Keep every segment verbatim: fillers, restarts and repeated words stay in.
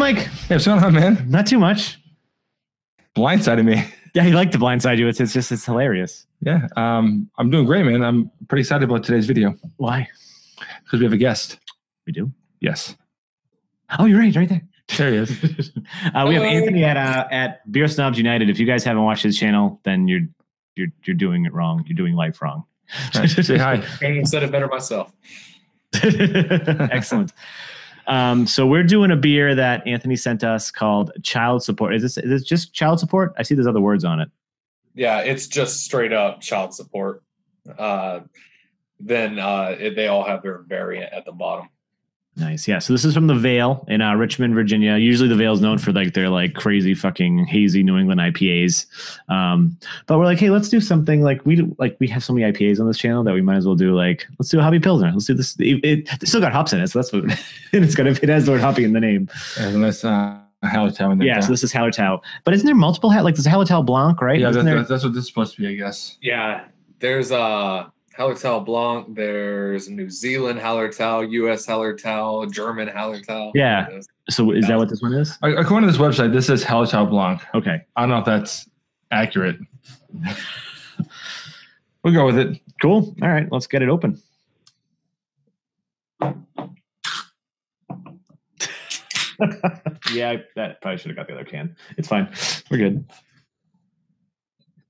Mike? Hey, what's going on, man? Not too much. Blindsided me. Yeah, he liked to blindside you. It's, it's just, it's hilarious. Yeah. Um, I'm doing great, man. I'm pretty excited about today's video. Why? Because we have a guest. We do? Yes. Oh, you're right. Right there. There he is. uh, we have Anthony at uh, at Beer Snobs United. If you guys haven't watched his channel, then you're you're you're doing it wrong. You're doing life wrong. Right, say hi. I said it better myself. Excellent. Um, so we're doing a beer that Anthony sent us called Child Support. Is this, is this just Child Support? I see there's other words on it. Yeah, it's just straight up Child Support. Uh, then uh, it, they all have their variant at the bottom. Nice. Yeah. So this is from The Veil in uh, Richmond, Virginia. Usually The Veil is known for like their like crazy fucking hazy New England I P As. Um, but we're like, hey, let's do something like we do, like we have so many I P As on this channel that we might as well do like, let's do a hoppy pilsner. Let's do this. It, it, it's still got hops in it. So that's what it's going to, it has the word hoppy in the name. And that's uh, Hallertau in there. Yeah. Down. So this is Hallertau. But isn't there multiple, like there's a Hallertau Blanc, right? Yeah. That's, there... that's what this is supposed to be, I guess. Yeah. There's a, uh... Hallertau Blanc, there's New Zealand Hallertau, U S Hallertau, German Hallertau. Yeah. So is that what this one is? According to this website, this is Hallertau Blanc. Okay. I don't know if that's accurate. We'll go with it. Cool. All right. Let's get it open. Yeah, that probably should have got the other can. It's fine. We're good.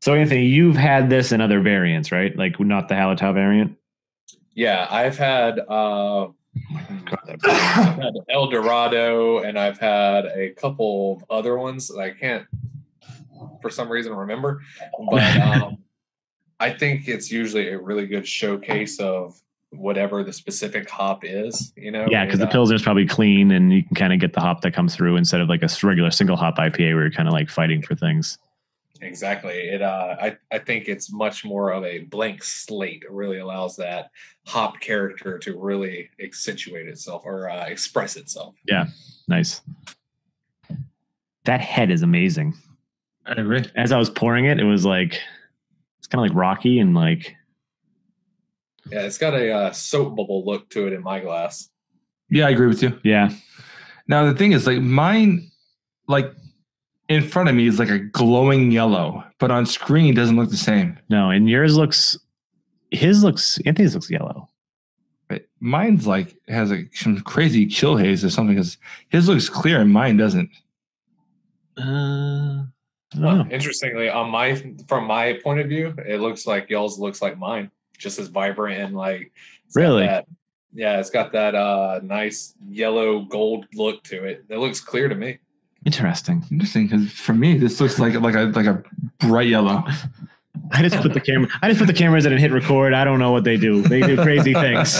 So Anthony, you've had this in other variants, right? Like not the Hallertau variant. Yeah, I've had, uh, I've had El Dorado, and I've had a couple of other ones that I can't, for some reason, remember. But um, I think it's usually a really good showcase of whatever the specific hop is, you know? Yeah, because the pilsner is probably clean, and you can kind of get the hop that comes through instead of like a regular single hop I P A where you're kind of like fighting for things. Exactly. It. Uh, I, I think it's much more of a blank slate. It really allows that hop character to really accentuate itself or uh, express itself. Yeah. Nice. That head is amazing. I agree. As I was pouring it, it was like, it's kind of like rocky and like. Yeah, it's got a uh, soap bubble look to it in my glass. Yeah, I agree with you. Yeah. Now, the thing is like mine, like. In front of me is like a glowing yellow, but on screen doesn't look the same. No, and yours looks, his looks, Anthony's looks yellow. But mine's like has a, some crazy chill haze or something. Because his looks clear and mine doesn't. Uh, well, interestingly, on my from my point of view, it looks like y'all's looks like mine, just as vibrant and like really. That, yeah, it's got that uh, nice yellow gold look to it. It looks clear to me. Interesting. Interesting, because for me, this looks like like a like a bright yellow. I just put the camera. I just put the cameras in and hit record. I don't know what they do. They do crazy things.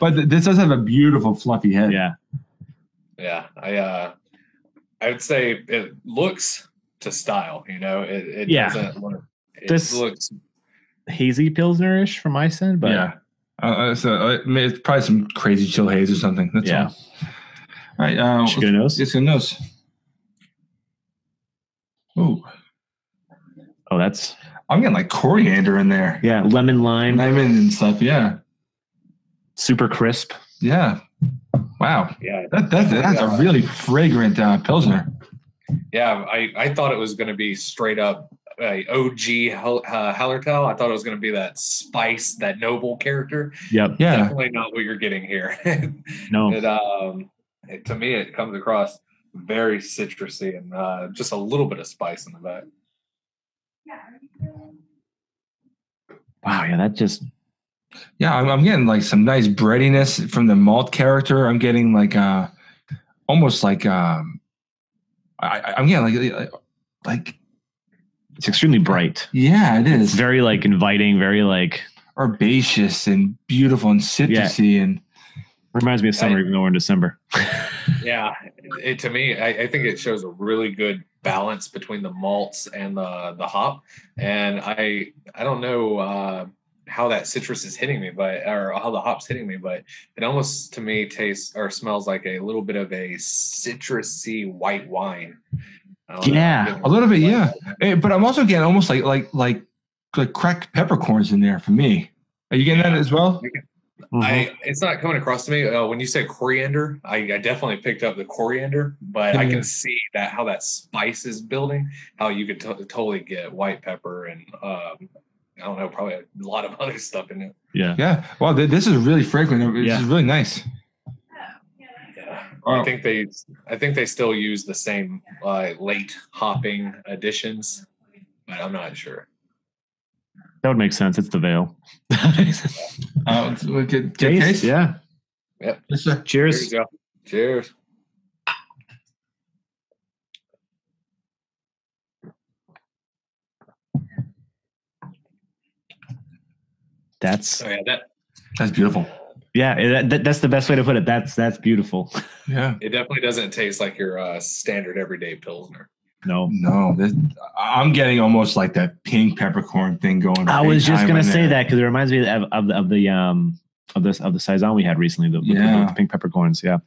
But th this does have a beautiful fluffy head. Yeah, yeah. I uh, I would say it looks to style. You know, it, it yeah. doesn't look. It this looks hazy pilsnerish from my side, but yeah. Uh, so uh, it's probably some crazy chill haze or something. That's yeah. all. All right, uh, let's get a nose. Let's get a nose. Oh, oh, that's. I'm getting like coriander in there. Yeah, lemon, lime, lemon and stuff. Yeah, super crisp. Yeah. Wow. Yeah, that, that, that's a really fragrant uh, pilsner. Yeah, I I thought it was going to be straight up uh, O G uh, Hallertau. I thought it was going to be that spice, that noble character. Yep. Yeah. Definitely not what you're getting here. No. It, um. It, to me, it comes across very citrusy and uh, just a little bit of spice in the back. Wow, yeah, that just... Yeah, I'm, I'm getting like some nice breadiness from the malt character. I'm getting like uh, almost like... Um, I, I'm getting like... like It's extremely bright. Yeah, it is. It's very like inviting, very like... herbaceous and beautiful and citrusy yeah. and... Reminds me of summer, I, even though we're in December. Yeah, it, to me, I, I think it shows a really good balance between the malts and the the hop. And I I don't know uh, how that citrus is hitting me, but or how the hop's hitting me, but it almost to me tastes or smells like a little bit of a citrusy white wine. Yeah, a little bit, like, yeah. But I'm also getting almost like like like like cracked peppercorns in there for me. Are you getting yeah. that as well? Mm-hmm. I it's not coming across to me. Uh, when you said coriander, I, I definitely picked up the coriander, but yeah. I can see that how that spice is building, how you could t- totally get white pepper and um, I don't know, probably a lot of other stuff in it. Yeah. Yeah. Wow. Th- this is really fragrant. It's yeah. really nice. I think they, I think they still use the same uh, late hopping additions, but I'm not sure. That would make sense. It's the Veil. uh, good, good taste. taste. Yeah. Yep. Cheers. Cheers. Cheers. That's oh, yeah, that, that's beautiful. Yeah, that, that's the best way to put it. That's that's beautiful. Yeah, it definitely doesn't taste like your uh, standard everyday Pilsner. No, no, this, I'm getting almost like that pink peppercorn thing going. I was just gonna say that because it reminds me of of, of the um of this of the saison we had recently. The, yeah. the, the pink peppercorns. Yeah,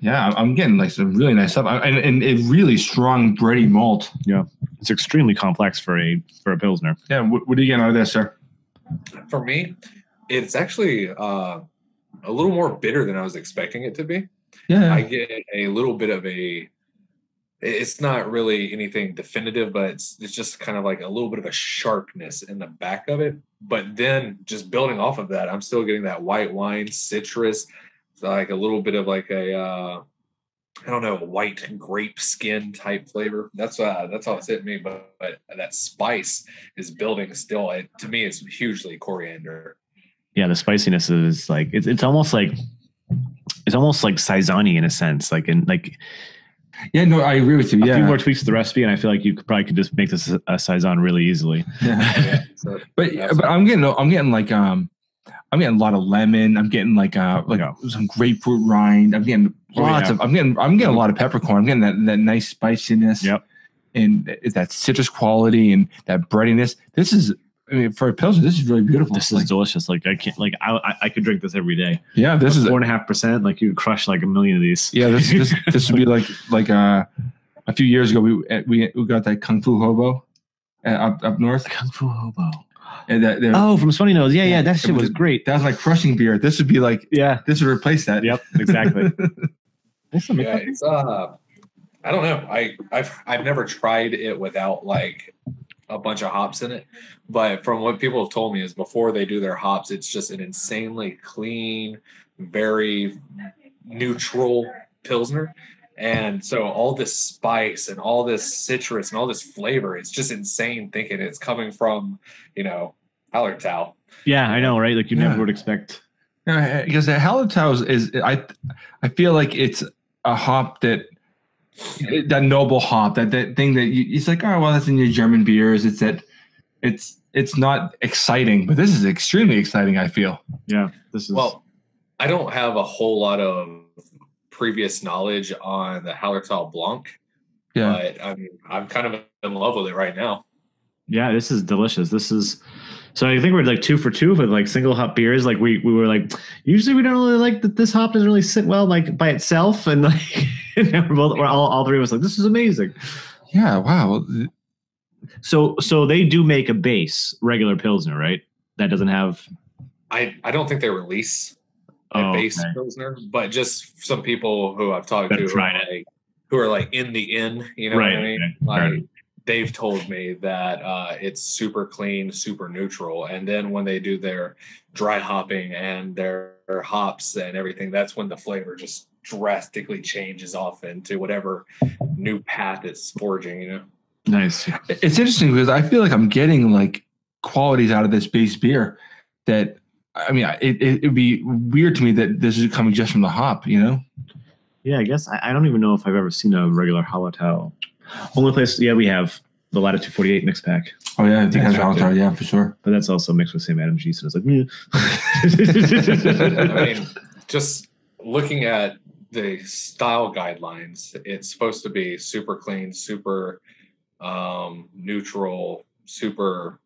yeah, I'm getting like some really nice stuff, and and a really strong bready malt. Yeah, it's extremely complex for a for a Pilsner. Yeah, what, what are you getting out of this, sir? For me, it's actually uh, a little more bitter than I was expecting it to be. Yeah, I get a little bit of a. It's not really anything definitive, but it's it's just kind of like a little bit of a sharpness in the back of it. But then, just building off of that, I'm still getting that white wine citrus, like a little bit of like a uh, I don't know, white grape skin type flavor. That's uh, that's how it's hitting me. But, but that spice is building still. It, to me, it's hugely coriander. Yeah, the spiciness is like it's it's almost like it's almost like saison-y in a sense, like in like. Yeah, no, I agree with you. Yeah, a few more tweaks to the recipe, and I feel like you could probably could just make this a saison really easily. Yeah, yeah. So, but but I'm getting I'm getting like um I'm getting a lot of lemon. I'm getting like uh like a, some grapefruit rind. I'm getting lots oh, yeah. of I'm getting I'm getting a lot of peppercorn. I'm getting that that nice spiciness. Yep. And that citrus quality and that breadiness. This is. I mean, for a Pilsner, this is really beautiful. This like, is delicious. Like I can't, like I, I could drink this every day. Yeah, this but is four and a half percent. Like you could crush like a million of these. Yeah, this this, this would be like like uh, a few years ago. We we we got that Kung Fu Hobo uh, up up north. Kung Fu Hobo. And that, oh, from Swanny Nose. Yeah, yeah, yeah, that shit was, was great. That was like crushing beer. This would be like yeah. This would replace that. Yep, exactly. Awesome. Yeah, it's uh, I don't know. I I've I've never tried it without like. A bunch of hops in it, but from what people have told me is before they do their hops, it's just an insanely clean, very neutral Pilsner. And so all this spice and all this citrus and all this flavor, it's just insane thinking it's coming from, you know, Hallertau. Yeah, I know, right? Like you yeah. never would expect. Yeah, because the Hallertau is, is I I feel like it's a hop that that noble hop, that, that thing that you, it's like, oh, well, that's in your German beers. It's that it's, it's not exciting, but this is extremely exciting. I feel. Yeah. This is, well, I don't have a whole lot of previous knowledge on the Hallertau Blanc, yeah. but I'm, I'm kind of in love with it right now. Yeah. This is delicious. This is, so I think we're like two for two with like single hop beers. Like we, we were like, usually we don't really like that. This hop doesn't really sit well, like by itself. And like, we're both, we're all, all three of us like, this is amazing. Yeah, wow. So so they do make a base regular Pilsner, right? That doesn't have... I, I don't think they release a oh, base okay. Pilsner, but just some people who I've talked Better to who are, like, who are like in the in, you know right, what I mean? Okay. Like, right. They've told me that uh, it's super clean, super neutral. And then when they do their dry hopping and their hops and everything, that's when the flavor just... drastically changes off into whatever new path it's forging, you know. Nice. It's interesting because I feel like I'm getting like qualities out of this base beer that I mean, it it would be weird to me that this is coming just from the hop, you know. Yeah, I guess I, I don't even know if I've ever seen a regular Hallertau. Only place, yeah, we have the Latitude forty-eight mix pack. Oh yeah, I think that's Hallertau, yeah, for sure. But that's also mixed with Sam Adams yeast, and it's like, yeah. I mean, just looking at. The style guidelines, it's supposed to be super clean, super um, neutral, super,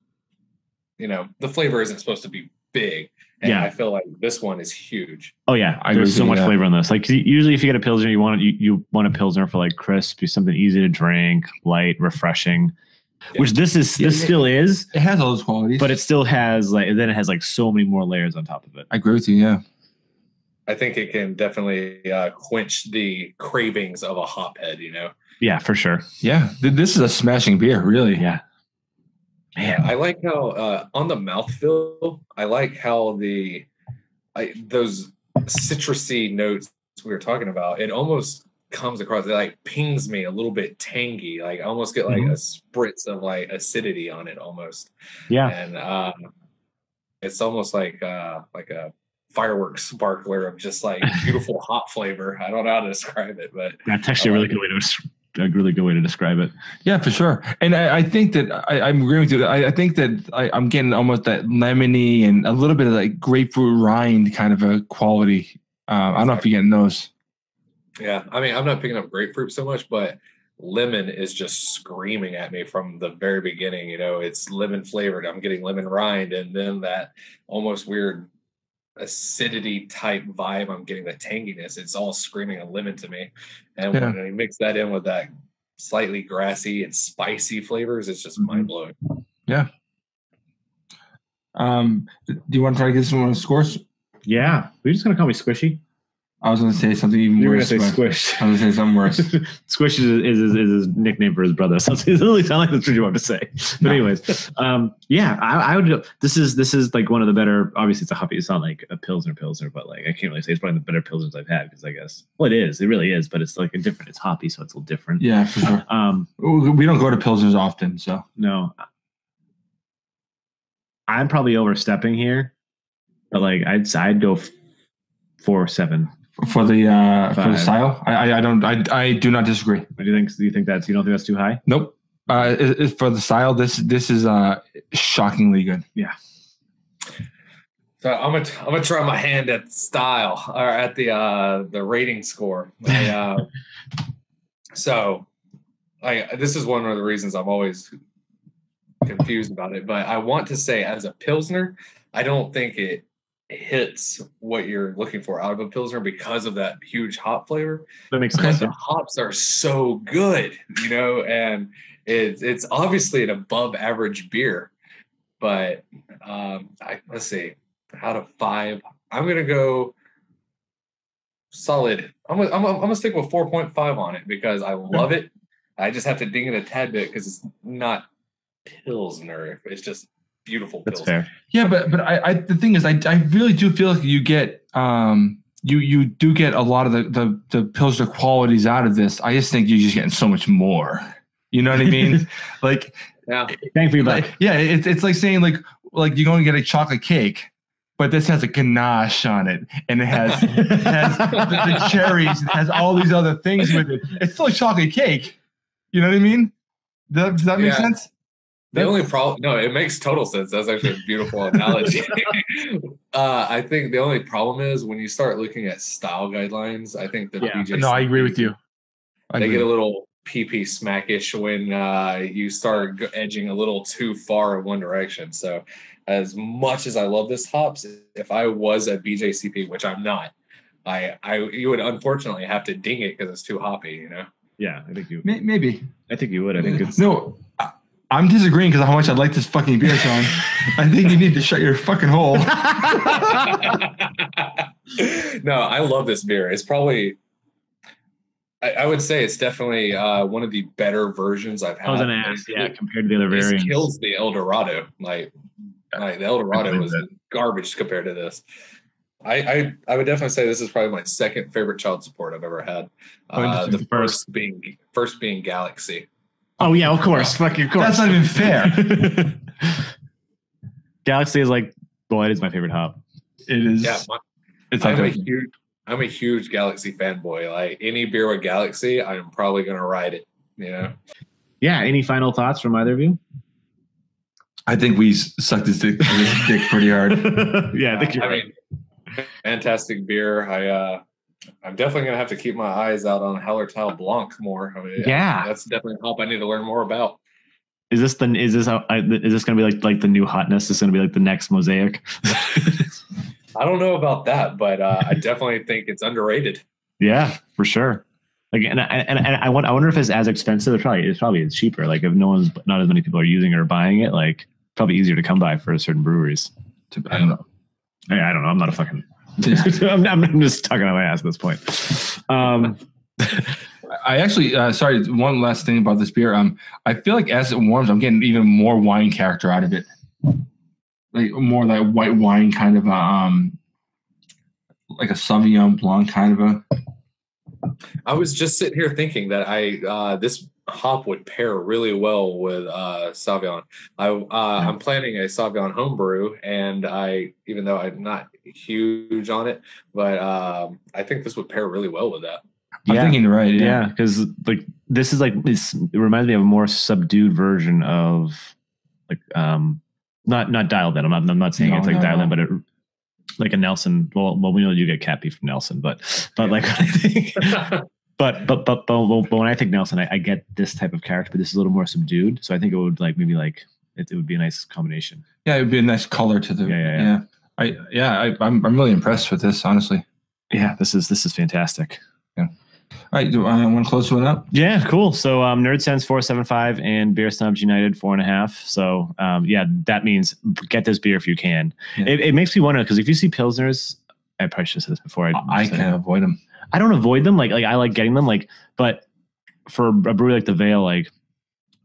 you know, the flavor isn't supposed to be big. And yeah. I feel like this one is huge. Oh yeah. I There's so much that. flavor on this. Like usually if you get a Pilsner, you want, you, you want a Pilsner for like crisp, something easy to drink, light, refreshing. Yeah. Which this is, this yeah, still it, is. It has all those qualities, but it still has like, and then it has like so many more layers on top of it. I agree with you. Yeah, I think it can definitely uh, quench the cravings of a hophead. You know. Yeah, for sure. Yeah, this is a smashing beer, really. Yeah. Man. I like how uh, on the mouthfeel, I like how the I, those citrusy notes we were talking about. It almost comes across, it like pings me a little bit tangy, like I almost get like mm-hmm. a spritz of like acidity on it almost. Yeah. And uh it's almost like uh like a fireworks sparkler of just like beautiful hot flavor. I don't know how to describe it, but that's actually a really good way to a really good way to describe it. Yeah, for sure. And I, I think that I, I'm agreeing with you. I, I think that I, I'm getting almost that lemony and a little bit of like grapefruit rind kind of a quality. Um uh, I don't know if you're getting those. Yeah, I mean, I'm not picking up grapefruit so much, but lemon is just screaming at me from the very beginning. You know, it's lemon flavored. I'm getting lemon rind, and then that almost weird acidity type vibe. I'm getting the tanginess. It's all screaming a lemon to me. And yeah. when you mix that in with that slightly grassy and spicy flavors, it's just mind blowing. Yeah. Um, do you want to try to get someone on scores? Yeah, we're just gonna call me Squishy. I was going to say something even You're worse. You're going to say Squish. I was going to say something worse. Squish is, is, is, is his nickname for his brother. So it doesn't really sound like that's what you want to say. But no. anyways, um, yeah, I, I would. This is this is like one of the better. Obviously, it's a hoppy. It's not like a Pilsner Pilsner, but like I can't really say it's probably the better Pilsners I've had because I guess well, it is. It really is, but it's like a different. It's hoppy, so it's a little different. Yeah, for sure. Um, we don't go to Pilsners often, so no. I'm probably overstepping here, but like I'd I'd go four seven. For the uh, for the style, I I don't I I do not disagree. What do you think? Do you think that's you don't think that's too high? Nope. Uh, it, it, for the style, this this is uh shockingly good. Yeah. So I'm gonna I'm gonna try my hand at style or at the uh, the rating score. I, uh, so, I this is one of the reasons I'm always confused about it. But I want to say as a Pilsner, I don't think it hits what you're looking for out of a Pilsner because of that huge hop flavor. That makes sense. The hops are so good, you know, and it's it's obviously an above average beer. But um, I, let's see, out of five, I'm gonna go solid. I'm gonna I'm, I'm gonna stick with four point five on it because I love it. I just have to ding it a tad bit because it's not Pilsner. It's just beautiful. That's fair. Yeah, but but I, I the thing is I I really do feel like you get um you you do get a lot of the the, the Pilsner qualities out of this. I just think you're just getting so much more. You know what I mean? Like yeah, thank you. Like, yeah, it's it's like saying like like you're going to get a chocolate cake, but this has a ganache on it, and it has it has the, the cherries, it has all these other things with it. It's still a chocolate cake. You know what I mean? Does, does that make yeah. sense? The only problem, no, it makes total sense. That's actually a beautiful analogy. uh, I think the only problem is when you start looking at style guidelines, I think the yeah, B J C P, no, I agree with you. I they agree. Get a little pee-pee smackish when uh, you start edging a little too far in one direction. So as much as I love this hops, if I was a B J C P, which I'm not, I, I you would unfortunately have to ding it because it's too hoppy, you know? Yeah, I think you Maybe. I think you would. I think it's... No. I, I'm disagreeing because of how much I like this fucking beer, Sean. I think you need to shut your fucking hole. No, I love this beer. It's probably, I, I would say it's definitely uh, one of the better versions I've had. I was gonna ask, yeah, compared to the other variants. It kills the El Dorado. Like, like the El Dorado was that. Garbage compared to this. I, I I would definitely say this is probably my second favorite Child Support I've ever had. Uh, the first being first being Galaxy. Oh yeah, of course. Fuck your course. That's not even fair. Galaxy is like, boy, it is my favorite hop. It is. Yeah, my, it's I'm a huge, I'm a huge Galaxy fanboy. Like any beer with Galaxy, I'm probably gonna ride it. You know. Yeah. Any final thoughts from either of you? I think we sucked his dick, his dick pretty hard. Yeah, I think you're I right. mean, fantastic beer. I. uh I'm definitely going to have to keep my eyes out on Hallertau Blanc more. I mean, yeah. That's definitely a hop I need to learn more about. Is this the, is this, how, is this going to be like, like the new hotness? Is going to be like the next Mosaic? I don't know about that, but uh, I definitely think it's underrated. Yeah, for sure. Like, and I, and I, I wonder if it's as expensive. It probably, it probably is cheaper. Like, if no one's, not as many people are using or buying it, like, probably easier to come by for certain breweries. To, I don't know. I, I don't know. I'm not a fucking. I'm, I'm just talking out my ass at this point. Um, I actually, uh, sorry, one last thing about this beer. Um, I feel like as it warms, I'm getting even more wine character out of it. Like more like white wine kind of a, um, like a Sauvignon Blanc kind of a. I was just sitting here thinking that I uh, this hop would pair really well with uh, Sauvignon. I, uh, yeah. I'm planning a Sauvignon homebrew, and I, even though I'm not huge on it, but um, I think this would pair really well with that. I'm yeah. thinking right, yeah, because yeah, like this is like it's, it reminds me of a more subdued version of like um, not not dialed in. I'm not I'm not saying no, it's like no, dialed no. in, but it. Like a Nelson, well, well, we know you get cat pee from Nelson, but but yeah. like I think, but, but but but but when I think Nelson, I, I get this type of character, but this is a little more subdued. So I think it would like maybe like it, it would be a nice combination. Yeah, it would be a nice color to the. Yeah, yeah, yeah. yeah. I yeah, I, I'm I'm really impressed with this, honestly. Yeah, this is this is fantastic. Yeah. All right, do I want to close one up? Yeah, cool. So um, NerdSense four seven five and Beer Snobs United four and a half. So um, yeah, that means get this beer if you can. Yeah. It, it makes me wonder because if you see Pilsners, I probably should have said this before. I, I can avoid them. I don't avoid them. Like like I like getting them. Like, but for a brewery like the Veil, like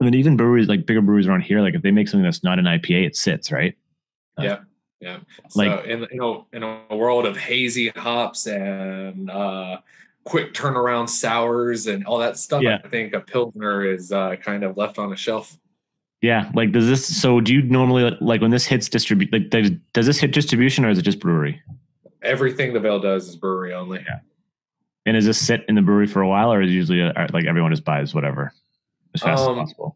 I mean, even breweries like bigger breweries around here, like if they make something that's not an I P A, it sits right. Uh, yeah. Yeah. So like, in you know in a world of hazy hops and. Uh, quick turnaround sours and all that stuff. Yeah. I think a Pilsner is uh, kind of left on a shelf. Yeah. Like, does this, so do you normally like when this hits distribute, like does, does this hit distribution or is it just brewery? Everything the Veil does is brewery only. Yeah. And does this sit in the brewery for a while or is usually a, like everyone just buys whatever as fast um, as possible?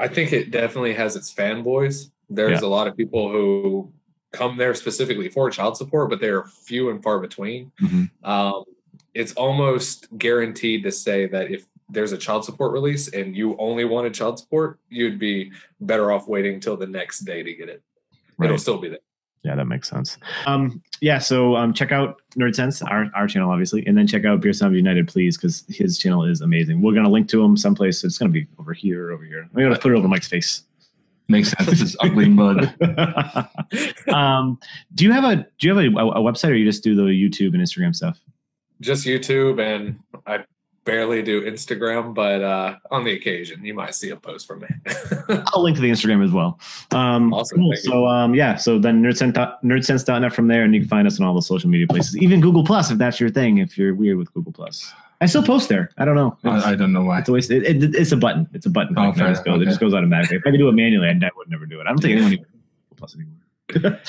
I think it definitely has its fanboys. There's yeah. a lot of people who come there specifically for Child Support, but they're few and far between. Mm-hmm. Um, It's almost guaranteed to say that if there's a Child Support release and you only wanted Child Support, you'd be better off waiting till the next day to get it. Right. It'll still be there. Yeah, that makes sense. Um, yeah, so um, check out NerdSense, our, our channel, obviously, and then check out Beer Snobs United, please, because his channel is amazing. We're going to link to him someplace. It's going to be over here, over here. We're going to put it over Mike's face. Makes sense. This is ugly mud. um, do you have a do you have a, a website, or you just do the YouTube and Instagram stuff? Just YouTube, and I barely do Instagram, but uh, on the occasion, you might see a post from me. I'll link to the Instagram as well. Um, awesome. Cool. So, um, yeah, so then nerdsense dot net from there, and you can find us on all the social media places, even Google Plus, if that's your thing, if you're weird with Google Plus. I still post there. I don't know. I, I don't know why. It's, always, it, it, it's a button. It's a button. Oh, okay. Just goes, okay. It just goes automatically. If I could do it manually, I would never do it. I don't think anyone even Google Plus anymore.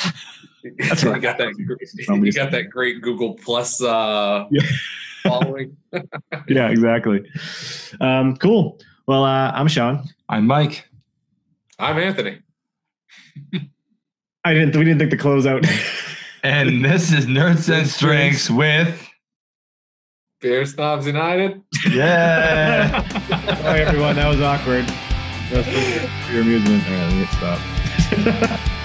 That's right. You got that great, you got that great Google Plus uh, yeah. following. Yeah, exactly. Um, cool. Well, uh, I'm Sean. I'm Mike. I'm Anthony. I didn't. We didn't think to close out. And this is NerdSense Drinks with Beer Snobs United. Yeah. Hi everyone. That was awkward. That's your amusement. All right, let me stop.